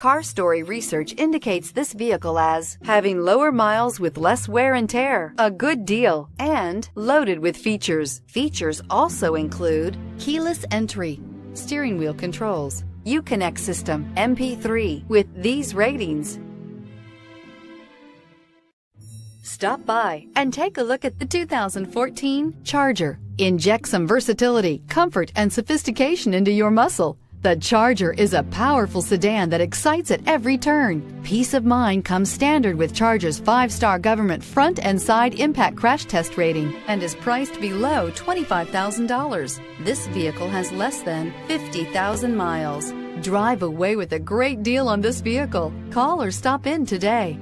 Car Story research indicates this vehicle as having lower miles with less wear and tear, a good deal, and loaded with features. Features also include keyless entry, steering wheel controls, UConnect system, MP3. With these ratings, stop by and take a look at the 2014 Charger. Inject some versatility, comfort, and sophistication into your muscle. The Charger is a powerful sedan that excites at every turn. Peace of mind comes standard with Charger's 5-star government front and side impact crash test rating and is priced below $25,000. This vehicle has less than 50,000 miles. Drive away with a great deal on this vehicle. Call or stop in today.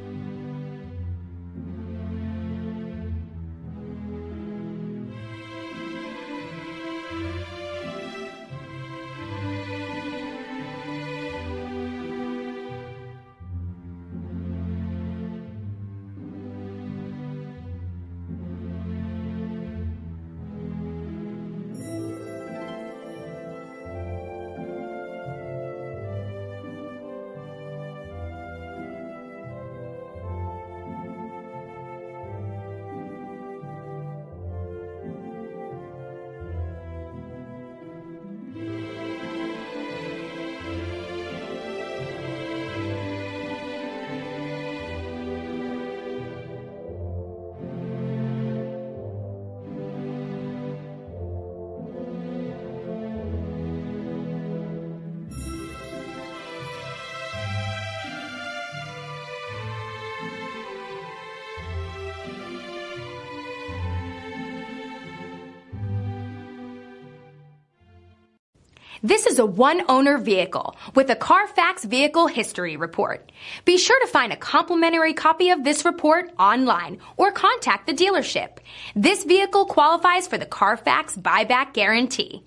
This is a one-owner vehicle with a Carfax Vehicle History Report. Be sure to find a complimentary copy of this report online or contact the dealership. This vehicle qualifies for the Carfax Buyback Guarantee.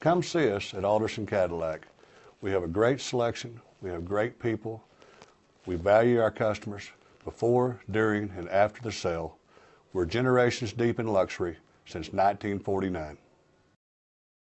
Come see us at Alderson Cadillac. We have a great selection. We have great people. We value our customers before, during, and after the sale. We're generations deep in luxury since 1949.